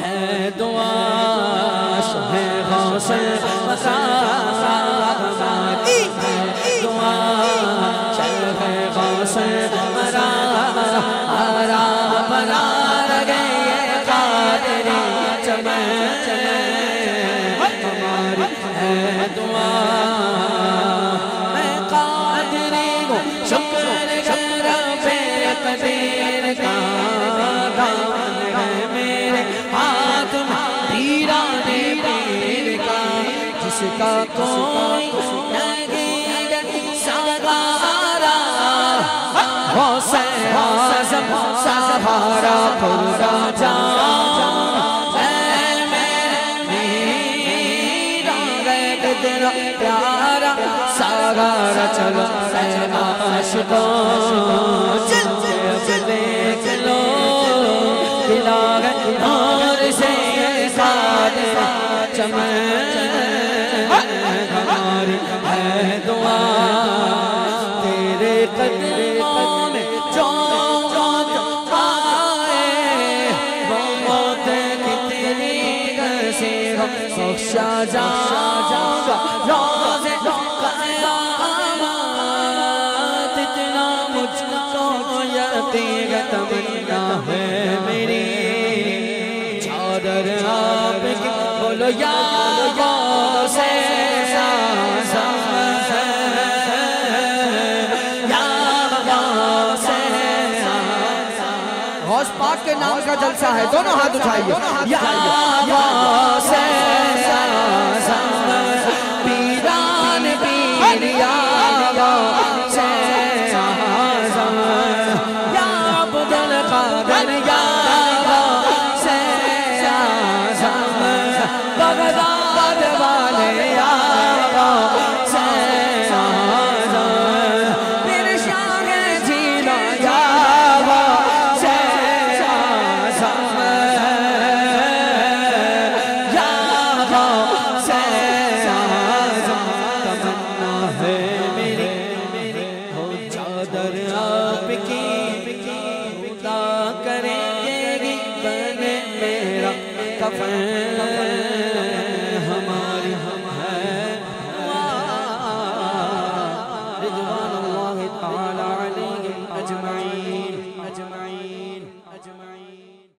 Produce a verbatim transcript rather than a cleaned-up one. ہے دعا شہ غوث مقامات ہے دعا شہ غوث مرا بنا لگے قادری چمن ہماری ہے دعا کا کوئی نہیں سہارا حسین اعظم سہارا پورا جان اے میرا غیب تیرا پیارا سہارا چلو اے عاشقوں چلتے دیکھ لو دلاغ نور سے سادہ چمن ہماری ہے دعا تیرے قدموں میں جو موت آئے وہ موت کتنی کسی ہو بخشا جاؤں گا روزِ قیامت اتنا مجھ کو یقین تمنا ہے میری چادر آپ کی بولو یا پاک کے نام کا جلسہ ہے دونوں ہاتھ اٹھائیے یا غوثِ اعظم پیران پیر یا غوثِ اعظم یا عبدالقادر یا غوثِ اعظم بغداد والے یا غوثِ اعظم پھر شاہ جینا یا کریں گے بنے میرا کفن